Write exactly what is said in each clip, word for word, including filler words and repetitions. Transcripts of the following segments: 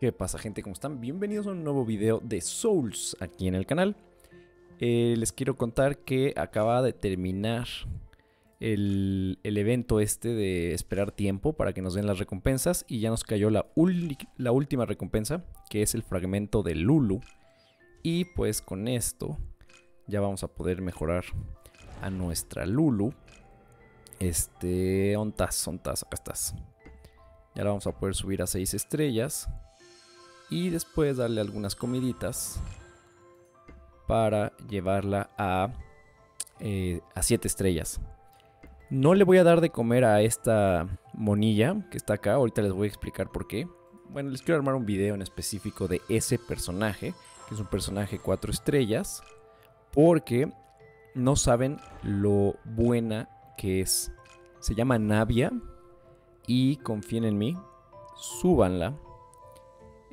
¿Qué pasa, gente? ¿Cómo están? Bienvenidos a un nuevo video de Souls aquí en el canal. eh, Les quiero contar que acaba de terminar el, el evento este de esperar tiempo para que nos den las recompensas. Y ya nos cayó la, ul la última recompensa, que es el fragmento de Lulu. Y pues con esto ya vamos a poder mejorar a nuestra Lulu. Este... ontas, ontas, acá estás. Ya la vamos a poder subir a seis estrellas. Y después darle algunas comiditas para llevarla a eh, a siete estrellas. No le voy a dar de comer a esta monilla que está acá. Ahorita les voy a explicar por qué. Bueno, les quiero armar un video en específico de ese personaje, que es un personaje cuatro estrellas, porque no saben lo buena que es. Se llama Navia y confíen en mí, súbanla.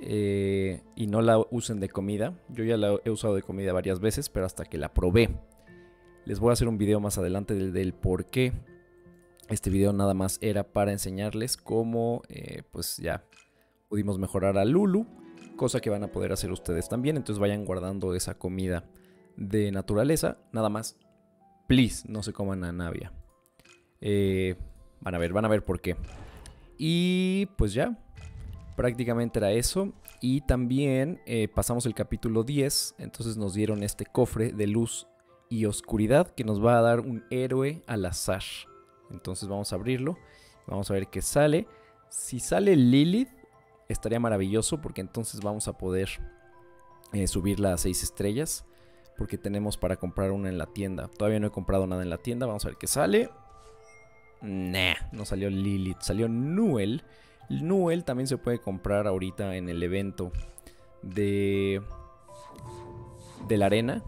Eh, y no la usen de comida. Yo ya la he usado de comida varias veces, pero hasta que la probé. Les voy a hacer un video más adelante del, del por qué. Este video nada más era para enseñarles cómo eh, pues ya pudimos mejorar a Lulu, cosa que van a poder hacer ustedes también. Entonces vayan guardando esa comida de naturaleza. Nada más, please, no se coman a Navia. eh, Van a ver, van a ver por qué. Y pues ya prácticamente era eso. Y también eh, pasamos el capítulo diez. Entonces nos dieron este cofre de luz y oscuridad, que nos va a dar un héroe al azar. Entonces vamos a abrirlo. Vamos a ver qué sale. Si sale Lilith estaría maravilloso, porque entonces vamos a poder eh, subirla a seis estrellas, porque tenemos para comprar una en la tienda. Todavía no he comprado nada en la tienda. Vamos a ver qué sale. Nah, no salió Lilith, salió Nuel. Nuel también se puede comprar ahorita en el evento de, de la arena.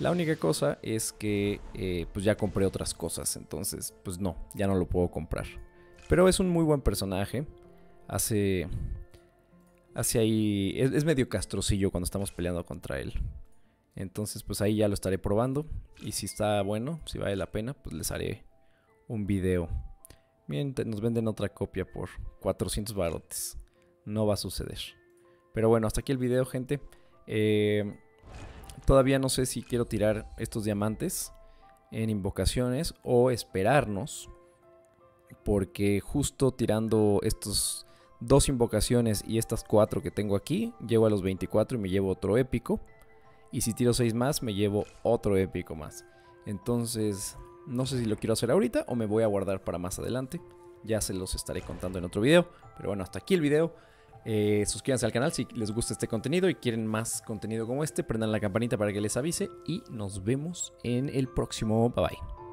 La única cosa es que eh, pues ya compré otras cosas, entonces pues no, ya no lo puedo comprar. Pero es un muy buen personaje. Hace, hace ahí, es, es medio castrocillo cuando estamos peleando contra él. Entonces pues ahí ya lo estaré probando. Y si está bueno, si vale la pena, pues les haré un video. Miren, nos venden otra copia por cuatrocientos barotes. No va a suceder. Pero bueno, hasta aquí el video, gente. Eh, todavía no sé si quiero tirar estos diamantes en invocaciones o esperarnos, porque justo tirando estos dos invocaciones y estas cuatro que tengo aquí, llego a los veinticuatro y me llevo otro épico. Y si tiro seis más, me llevo otro épico más. Entonces no sé si lo quiero hacer ahorita o me voy a guardar para más adelante. Ya se los estaré contando en otro video. Pero bueno, hasta aquí el video. Eh, suscríbanse al canal si les gusta este contenido y quieren más contenido como este. Prendan la campanita para que les avise. Y nos vemos en el próximo. Bye bye.